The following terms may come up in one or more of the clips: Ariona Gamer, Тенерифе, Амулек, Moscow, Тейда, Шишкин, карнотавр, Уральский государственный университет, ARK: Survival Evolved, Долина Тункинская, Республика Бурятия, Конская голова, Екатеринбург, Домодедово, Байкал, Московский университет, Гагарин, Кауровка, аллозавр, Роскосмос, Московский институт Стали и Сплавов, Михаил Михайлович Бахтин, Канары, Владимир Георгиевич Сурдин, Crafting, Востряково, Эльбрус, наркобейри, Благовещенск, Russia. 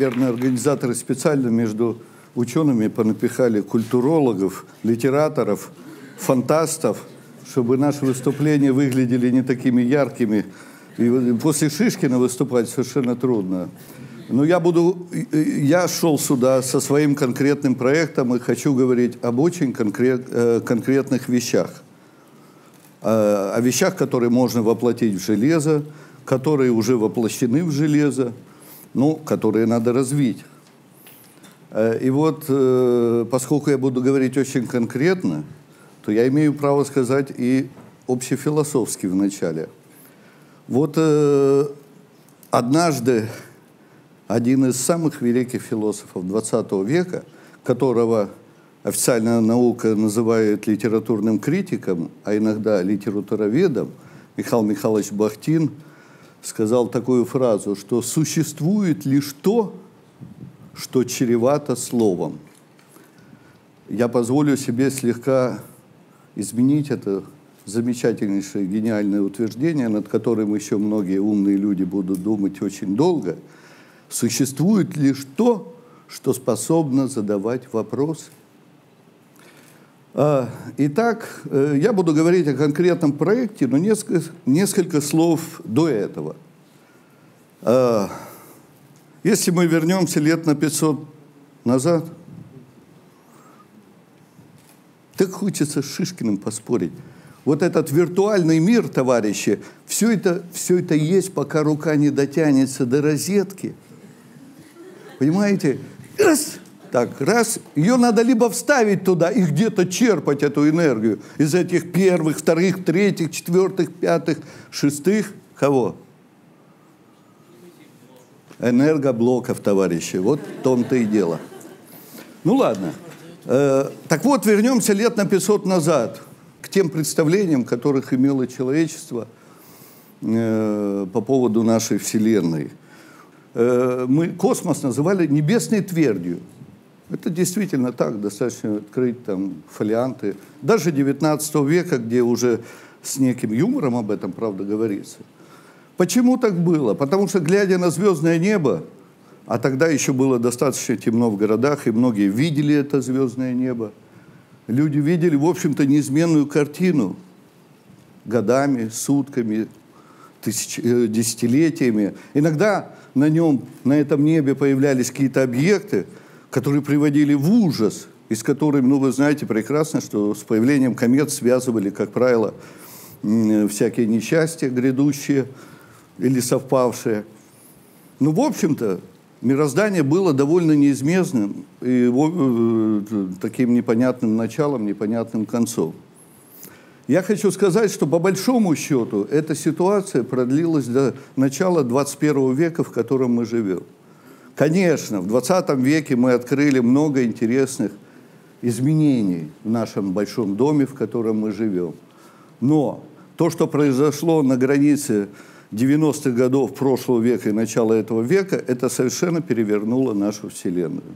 наверное, организаторы специально между учеными понапихали культурологов, литераторов, фантастов, чтобы наши выступления выглядели не такими яркими. И после Шишкина выступать совершенно трудно. Но я шел сюда со своим конкретным проектом и хочу говорить об очень конкретных вещах. О вещах, которые можно воплотить в железо, которые уже воплощены в железо, но которые надо развить. И вот, поскольку я буду говорить очень конкретно, то я имею право сказать и общефилософски в начале. Вот однажды один из самых великих философов XX века, которого официальная наука называет литературным критиком, а иногда литературоведом, Михаил Михайлович Бахтин сказал такую фразу, что «существует лишь то, что чревато словом». Я позволю себе слегка изменить это замечательнейшее гениальное утверждение, над которым еще многие умные люди будут думать очень долго. Существует лишь то, что способно задавать вопросы. Итак, я буду говорить о конкретном проекте, но несколько слов до этого. Если мы вернемся лет на 500 назад, так хочется с Шишкиным поспорить. Вот этот виртуальный мир, товарищи, все это есть, пока рука не дотянется до розетки. Понимаете? Раз! Так, раз, ее надо либо вставить туда и где-то черпать эту энергию из этих первых, вторых, третьих, четвертых, пятых, шестых, кого? Энергоблоков, товарищи, вот в том-то и дело. Ну ладно, так вот, вернемся лет на 500 назад к тем представлениям, которых имело человечество по поводу нашей Вселенной. Мы космос называли небесной твердью. Это действительно так, достаточно открыть там фолианты. Даже XIX века, где уже с неким юмором об этом, правда, говорится. Почему так было? Потому что, глядя на звездное небо, а тогда еще было достаточно темно в городах, и многие видели это звездное небо, люди видели, в общем-то, неизменную картину годами, сутками, десятилетиями. Иногда на нем, на этом небе появлялись какие-то объекты, которые приводили в ужас, и с которым, ну, вы знаете прекрасно, что с появлением комет связывали, как правило, всякие несчастья грядущие или совпавшие. Ну, в общем-то, мироздание было довольно неизменным и таким непонятным началом, непонятным концом. Я хочу сказать, что по большому счету эта ситуация продлилась до начала 21 века, в котором мы живем. Конечно, в 20 веке мы открыли много интересных изменений в нашем большом доме, в котором мы живем. Но то, что произошло на границе 90-х годов прошлого века и начала этого века, это совершенно перевернуло нашу Вселенную.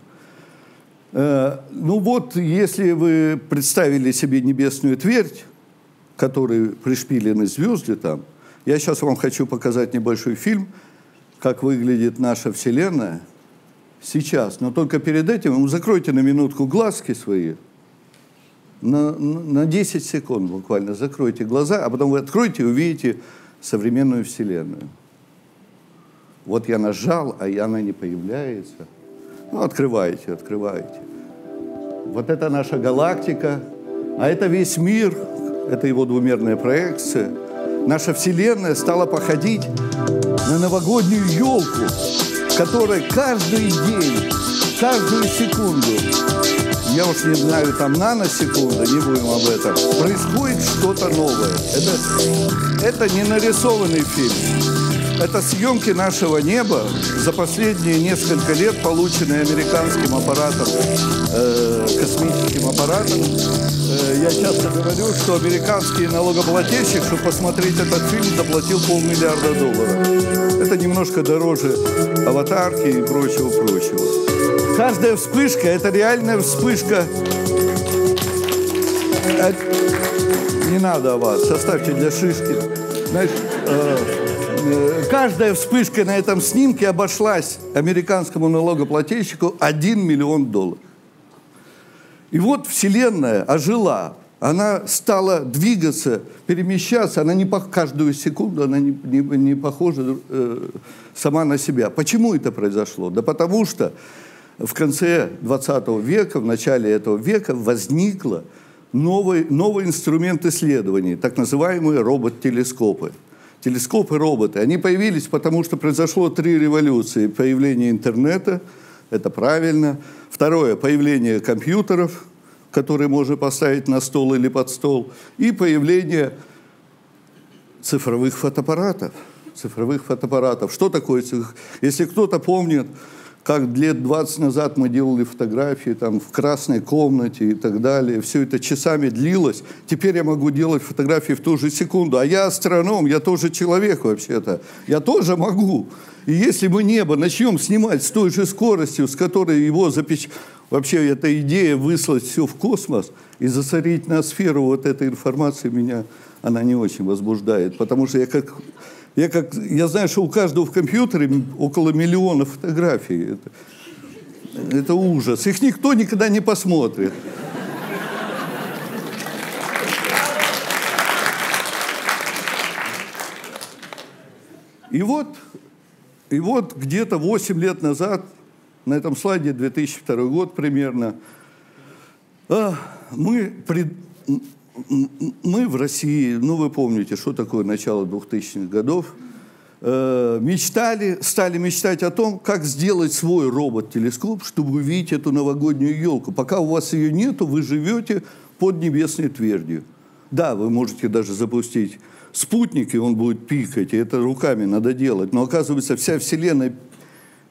Ну вот, если вы представили себе небесную твердь, которой пришпилены звезды там, я сейчас вам хочу показать небольшой фильм, как выглядит наша Вселенная сейчас. Но только перед этим закройте на минутку глазки свои. На 10 секунд буквально закройте глаза, а потом вы откроете и увидите современную Вселенную. Вот я нажал, а она не появляется. Ну, открываете, открываете. Вот это наша галактика, а это весь мир, это его двумерная проекция. Наша Вселенная стала походить на новогоднюю елку, которая каждый день, каждую секунду, я уж не знаю, там наносекунда, не будем об этом, происходит что-то новое. Это не нарисованный фильм. Это съемки нашего неба за последние несколько лет, полученные американским аппаратом, космическим аппаратом. Я часто говорю, что американский налогоплательщик, чтобы посмотреть этот фильм, заплатил $500 миллиона. Это немножко дороже аватарки и прочего-прочего. Каждая вспышка – это реальная вспышка. Не надо аватар, оставьте для Шишки. Значит, каждая вспышка на этом снимке обошлась американскому налогоплательщику $1 миллион. И вот Вселенная ожила. Она стала двигаться, перемещаться. Она не по каждую секунду, она не похожа сама на себя. Почему это произошло? Да потому что в конце 20 века, в начале этого века возникло новый инструмент исследований, так называемые робот-телескопы. Телескопы-роботы. Они появились, потому что произошло 3 революции. Появление интернета, это правильно. Второе, появление компьютеров, которые можно поставить на стол или под стол. И появление цифровых фотоаппаратов. Цифровых фотоаппаратов. Что такое? Если кто-то помнит, как лет 20 назад мы делали фотографии там, в красной комнате и так далее. Все это часами длилось. Теперь я могу делать фотографии в ту же секунду. А я астроном, я тоже человек вообще-то. Я тоже могу. И если мы небо начнем снимать с той же скоростью, с которой его запечатали... Вообще, эта идея выслать все в космос и засорить ноосферу вот этой информации, меня она не очень возбуждает. Потому что я знаю, что у каждого в компьютере около 1 миллиона фотографий. Это ужас. Их никто никогда не посмотрит. И вот где-то 8 лет назад, на этом слайде 2002 год примерно, мы в России, ну вы помните, что такое начало 2000-х годов, стали мечтать о том, как сделать свой робот-телескоп, чтобы увидеть эту новогоднюю елку. Пока у вас ее нету, вы живете под небесной твердью. Да, вы можете даже запустить спутник, и он будет пикать, и это руками надо делать. Но оказывается, вся Вселенная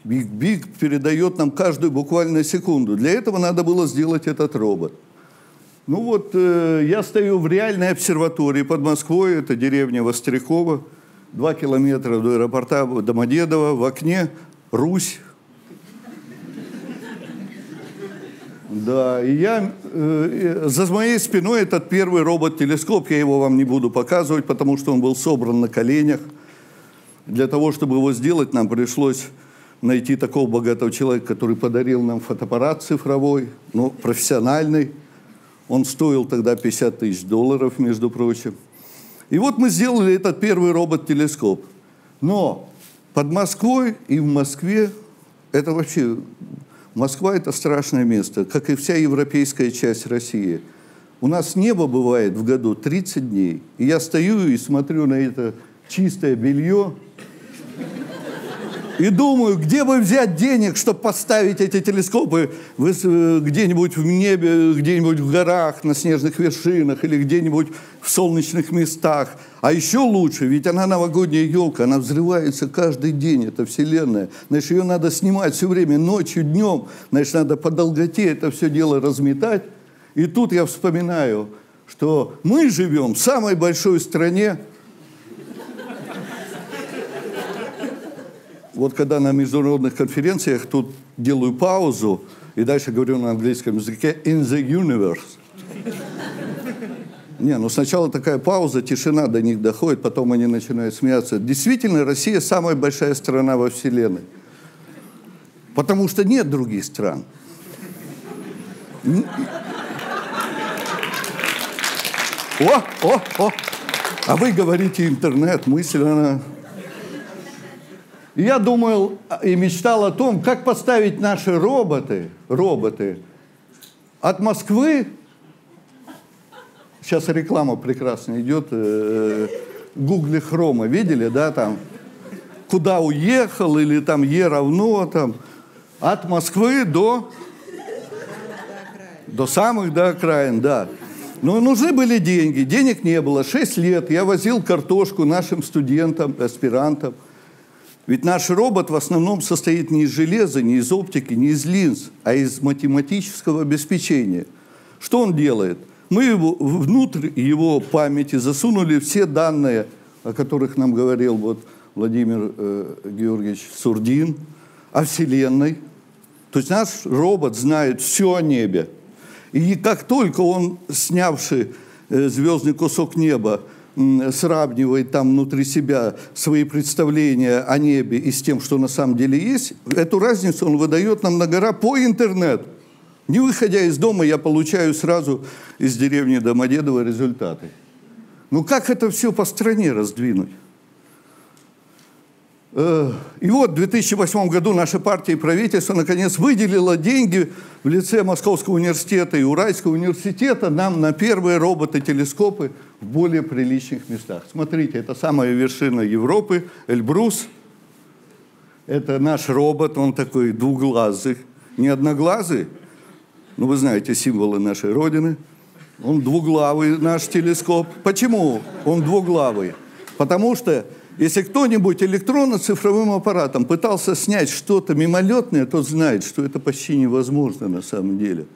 биг-биг передает нам каждую буквально секунду. Для этого надо было сделать этот робот. Ну вот, я стою в реальной обсерватории под Москвой, это деревня Востряково, 2 километра до аэропорта Домодедово, в окне Русь. Да, и за моей спиной этот первый робот-телескоп, я его вам не буду показывать, потому что он был собран на коленях. Для того, чтобы его сделать, нам пришлось найти такого богатого человека, который подарил нам фотоаппарат цифровой, но профессиональный. Он стоил тогда $50 000, между прочим. И вот мы сделали этот первый робот-телескоп. Но под Москвой и в Москве, это вообще, Москва — это страшное место, как и вся европейская часть России. У нас небо бывает в году 30 дней. И я стою и смотрю на это чистое белье и думаю, где бы взять денег, чтобы поставить эти телескопы где-нибудь в небе, где-нибудь в горах, на снежных вершинах или где-нибудь в солнечных местах. А еще лучше, ведь она новогодняя елка, она взрывается каждый день, это Вселенная. Значит, ее надо снимать все время, ночью, днем. Значит, надо по долготе это все дело разметать. И тут я вспоминаю, что мы живем в самой большой стране. Вот когда на международных конференциях тут делаю паузу и дальше говорю на английском языке «in the universe». Не, ну сначала такая пауза, тишина до них доходит, потом они начинают смеяться. Действительно, Россия самая большая страна во Вселенной. Потому что нет других стран. О! А вы говорите интернет, мысль она... Я думал и мечтал о том, как поставить наши роботы от Москвы, сейчас реклама прекрасно идет, гугли хрома, видели, да, там, куда уехал, или там Е равно, там, от Москвы до самых окраин, да. Но нужны были деньги, денег не было, 6 лет я возил картошку нашим студентам, аспирантам. Ведь наш робот в основном состоит не из железа, не из оптики, не из линз, а из математического обеспечения. Что он делает? Мы внутрь его памяти засунули все данные, о которых нам говорил вот Владимир Георгиевич Сурдин, о Вселенной. То есть наш робот знает все о небе. И как только он, снявший звездный кусок неба, сравнивает там внутри себя свои представления о небе и с тем, что на самом деле есть, эту разницу он выдает нам на гора по интернету. Не выходя из дома, я получаю сразу из деревни Домодедово результаты. Ну как это все по стране раздвинуть? И вот в 2008 году наша партия и правительство наконец выделило деньги в лице Московского университета и Уральского университета нам на первые роботы-телескопы в более приличных местах. Смотрите, это самая вершина Европы, Эльбрус. Это наш робот, он такой двуглазый, не одноглазый. Ну, вы знаете символы нашей Родины. Он двуглавый, наш телескоп. Почему он двуглавый? Потому что если кто-нибудь электронно-цифровым аппаратом пытался снять что-то мимолетное, тот знает, что это почти невозможно на самом деле.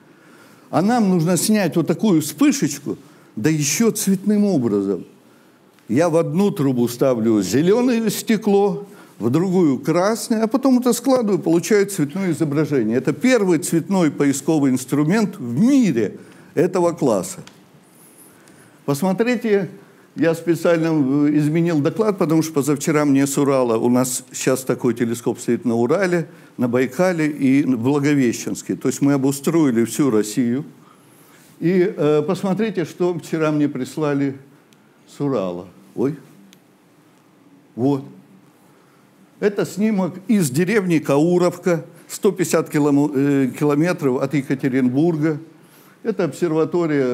А нам нужно снять вот такую вспышечку, да еще цветным образом. Я в одну трубу ставлю зеленое стекло, в другую красное, а потом это складываю, получаю цветное изображение. Это первый цветной поисковый инструмент в мире этого класса. Посмотрите... Я специально изменил доклад, потому что позавчера мне с Урала, у нас сейчас такой телескоп стоит на Урале, на Байкале и в Благовещенске. То есть мы обустроили всю Россию. И посмотрите, что вчера мне прислали с Урала. Ой. Вот. Это снимок из деревни Кауровка, 150 километров от Екатеринбурга. Это обсерватория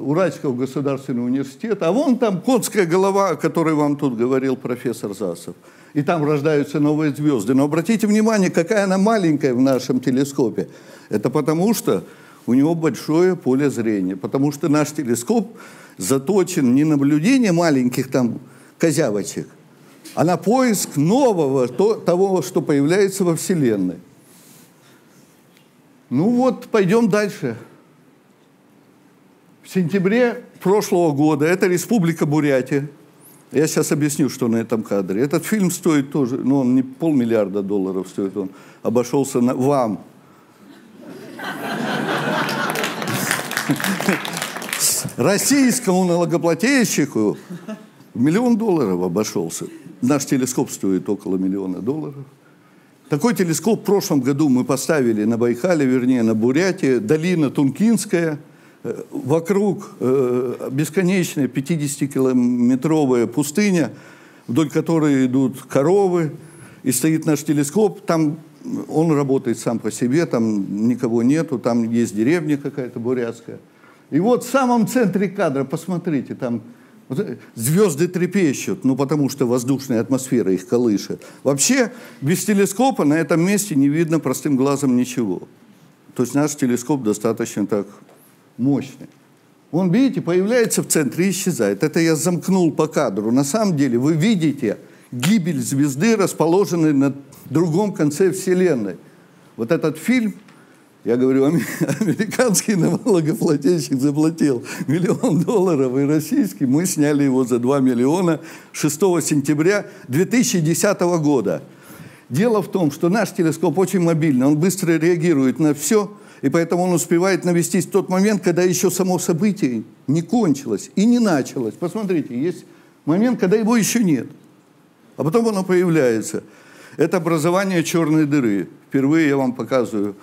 Уральского государственного университета. А вон там Конская голова, о которой вам тут говорил профессор Засов. И там рождаются новые звезды. Но обратите внимание, какая она маленькая в нашем телескопе. Это потому что у него большое поле зрения. Потому что наш телескоп заточен не на наблюдение маленьких там козявочек, а на поиск нового, того, что появляется во Вселенной. Ну вот, пойдем дальше. В сентябре прошлого года, это Республика Бурятия. Я сейчас объясню, что на этом кадре. Этот фильм стоит тоже, ну он не $500 миллиона стоит, он обошелся на вам. 1 российскому налогоплательщику $1 миллион обошелся. Наш телескоп стоит около $1 миллиона. Такой телескоп в прошлом году мы поставили на Байкале, вернее на Бурятии, долина Тункинская. Вокруг бесконечная 50-километровая пустыня, вдоль которой идут коровы, и стоит наш телескоп. Там он работает сам по себе, там никого нету, там есть деревня какая-то бурятская. И вот в самом центре кадра, посмотрите, там звезды трепещут, ну потому что воздушная атмосфера их колышет. Вообще без телескопа на этом месте не видно простым глазом ничего. То есть наш телескоп достаточно так... мощный. Он, видите, появляется в центре и исчезает. Это я замкнул по кадру. На самом деле вы видите гибель звезды, расположенной на другом конце Вселенной. Вот этот фильм, я говорю, американский налогоплательщик заплатил $1 миллион, и российский, мы сняли его за $2 миллиона 6 сентября 2010 года. Дело в том, что наш телескоп очень мобильный, он быстро реагирует на все, и поэтому он успевает навестись в тот момент, когда еще само событие не кончилось и не началось. Посмотрите, есть момент, когда его еще нет, а потом оно появляется. Это образование черной дыры. Впервые я вам показываю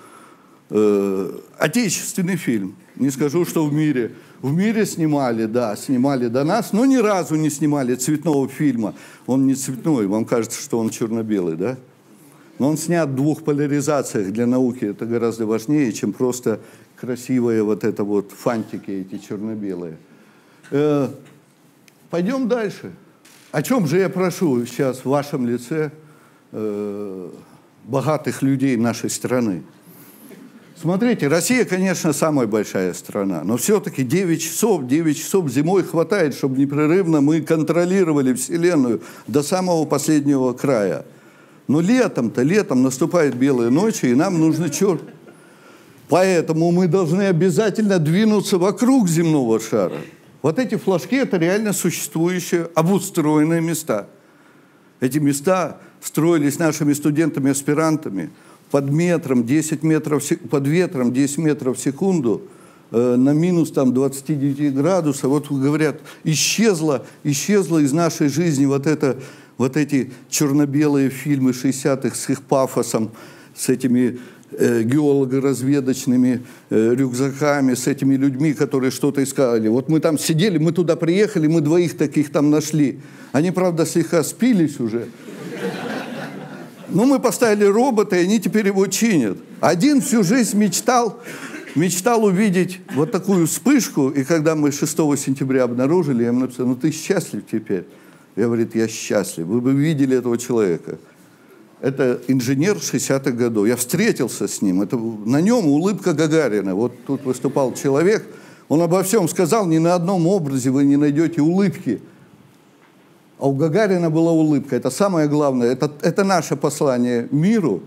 отечественный фильм. Не скажу, что в мире. В мире снимали, да, снимали до нас, но ни разу не снимали цветного фильма. Он не цветной, вам кажется, что он черно-белый, да? Но он снят в 2 поляризациях для науки. Это гораздо важнее, чем просто красивые вот это вот фантики эти черно-белые. Пойдем дальше. О чем же я прошу сейчас в вашем лице богатых людей нашей страны? Смотрите, Россия, конечно, самая большая страна, но все-таки 9 часов зимой хватает, чтобы непрерывно мы контролировали Вселенную до самого последнего края. Но летом наступают белые ночи, и нам нужно черт. Поэтому мы должны обязательно двинуться вокруг земного шара. Вот эти флажки – это реально существующие, обустроенные места. Эти места строились нашими студентами-аспирантами под ветром 10 метров в секунду на минус там, 29 градусов. Вот говорят, исчезла из нашей жизни вот эти черно-белые фильмы 60-х с их пафосом, с этими геолого-разведочными рюкзаками, с этими людьми, которые что-то искали. Вот мы там сидели, мы туда приехали, мы двоих таких там нашли. Они, правда, слегка спились уже. Но мы поставили робота, и они теперь его чинят. Один всю жизнь мечтал увидеть вот такую вспышку, и когда мы 6 сентября обнаружили, я ему написал: ну ты счастлив теперь? Я говорю: я счастлив, вы бы видели этого человека. Это инженер 60-х годов. Я встретился с ним. Это, на нем улыбка Гагарина. Вот тут выступал человек. Он обо всем сказал. Ни на одном образе вы не найдете улыбки. А у Гагарина была улыбка. Это самое главное. Это наше послание миру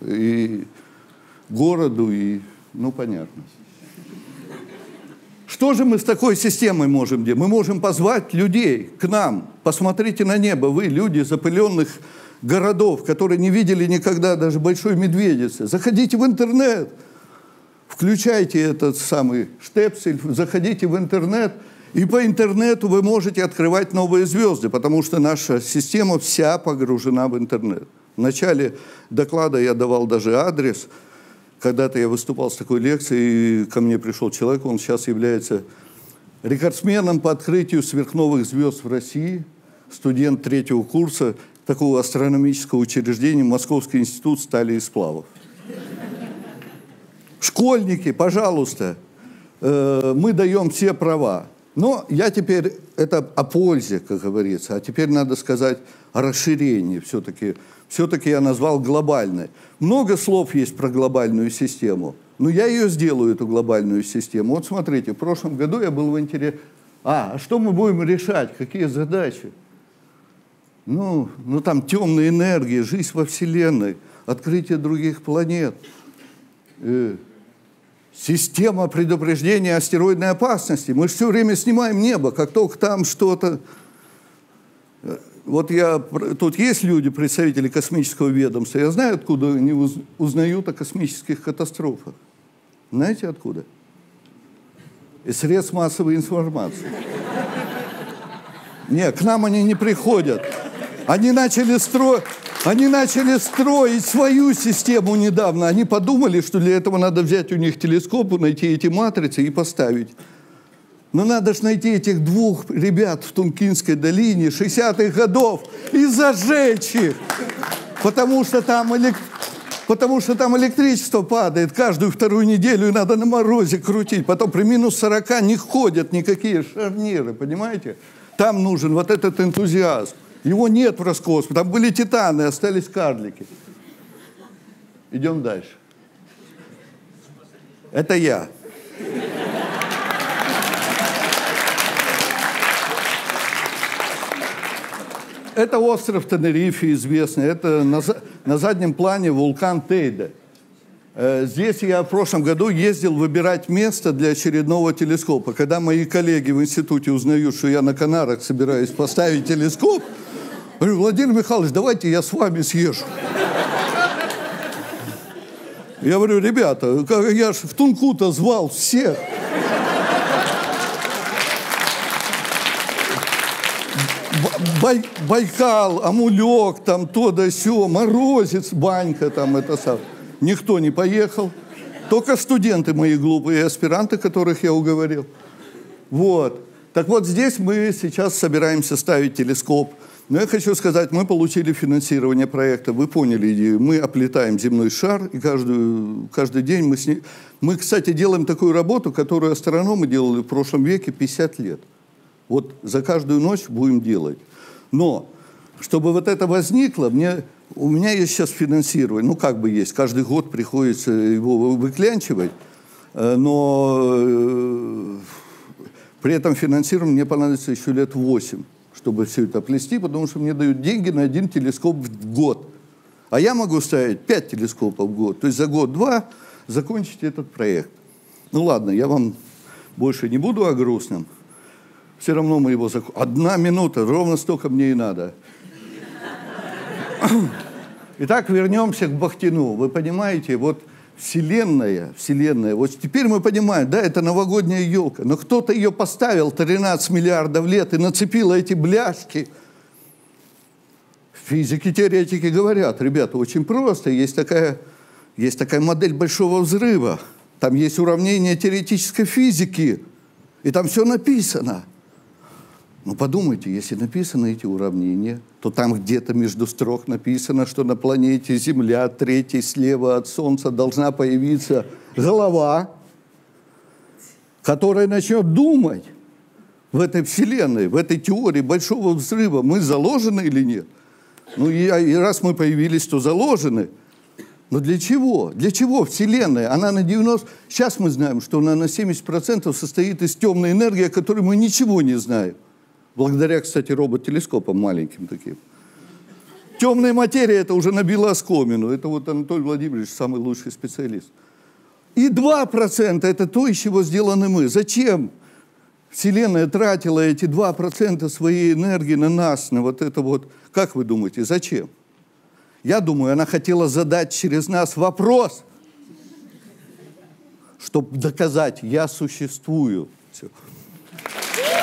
и городу. И, ну, понятно. Что же мы с такой системой можем делать? Мы можем позвать людей к нам. Посмотрите на небо. Вы, люди запыленных городов, которые не видели никогда даже большой медведицы. Заходите в интернет, включайте этот самый штепсель, заходите в интернет, и по интернету вы можете открывать новые звезды, потому что наша система вся погружена в интернет. В начале доклада я давал даже адрес. Когда-то я выступал с такой лекцией, и ко мне пришел человек, он сейчас является рекордсменом по открытию сверхновых звезд в России, студент 3-го курса такого астрономического учреждения Московский институт Стали и Сплавов. Школьники, пожалуйста, мы даем все права. Но я теперь, это о пользе, как говорится, а теперь надо сказать о расширении все-таки. Все-таки я назвал глобальной. Много слов есть про глобальную систему, но я ее сделаю, эту глобальную систему. Вот смотрите, в прошлом году я был в интересе. А что мы будем решать, какие задачи? Ну там темная энергия, жизнь во Вселенной, открытие других планет, система предупреждения астероидной опасности. Мы же все время снимаем небо, как только там что-то... Вот тут есть люди, представители космического ведомства, я знаю, откуда они узнают о космических катастрофах. Знаете, откуда? Из средств массовой информации. Нет, к нам они не приходят. Они начали строить свою систему недавно. Они подумали, что для этого надо взять у них телескоп, найти эти матрицы и поставить. Но надо же найти этих двух ребят в Тункинской долине 60-х годов и зажечь их. Потому что там электричество падает каждую вторую неделю, и надо на морозе крутить. Потом при минус 40 не ходят никакие шарниры, понимаете? Там нужен вот этот энтузиазм. Его нет в Роскосмосе. Там были титаны, остались карлики. Идем дальше. Это я. Это остров Тенерифе известный. Это на заднем плане вулкан Тейда. Здесь я в прошлом году ездил выбирать место для очередного телескопа. Когда мои коллеги в институте узнают, что я на Канарах собираюсь поставить телескоп, говорю: Владимир Михайлович, давайте я с вами съезжу. Я говорю: ребята, я ж в Тунку-то звал всех. Байкал, Амулек, там то да сё, Морозец, Банька, там это сам. Никто не поехал. Только студенты мои глупые, аспиранты, которых я уговорил. Вот. Так вот, здесь мы сейчас собираемся ставить телескоп. Но я хочу сказать, мы получили финансирование проекта. Вы поняли идею. Мы оплетаем земной шар, и каждый день мы с ним... Мы, кстати, делаем такую работу, которую астрономы делали в прошлом веке 50 лет. Вот за каждую ночь будем делать. Но, чтобы вот это возникло, у меня есть сейчас финансирование, ну как бы есть, каждый год приходится его выклянчивать, но при этом финансирование мне понадобится еще лет 8, чтобы все это плести, потому что мне дают деньги на один телескоп в год. А я могу ставить 5 телескопов в год, то есть за год-два закончить этот проект. Ну ладно, я вам больше не буду о грустном, все равно мы его закончим. 1 минута, ровно столько мне и надо. Итак, вернемся к Бахтину. Вы понимаете, вот Вселенная, вот теперь мы понимаем, да, это новогодняя елка, но кто-то ее поставил 13 миллиардов лет и нацепил эти бляшки. Физики, теоретики говорят, ребята, очень просто, есть такая модель большого взрыва, там есть уравнение теоретической физики, и там все написано. Ну подумайте, если написаны эти уравнения, то там где-то между строк написано, что на планете Земля, третьей слева от Солнца, должна появиться голова, которая начнет думать в этой Вселенной, в этой теории Большого Взрыва. Мы заложены или нет? Ну и раз мы появились, то заложены. Но для чего? Для чего Вселенная? Она на 90... Сейчас мы знаем, что она на 70% состоит из темной энергии, о которой мы ничего не знаем. Благодаря, кстати, робот-телескопам маленьким таким. Темная материя — это уже набила оскомину. Это вот Анатолий Владимирович самый лучший специалист. И 2% — это то, из чего сделаны мы. Зачем Вселенная тратила эти 2% своей энергии на нас, на вот это вот? Как вы думаете, зачем? Я думаю, она хотела задать через нас вопрос, чтобы доказать: я существую. Все.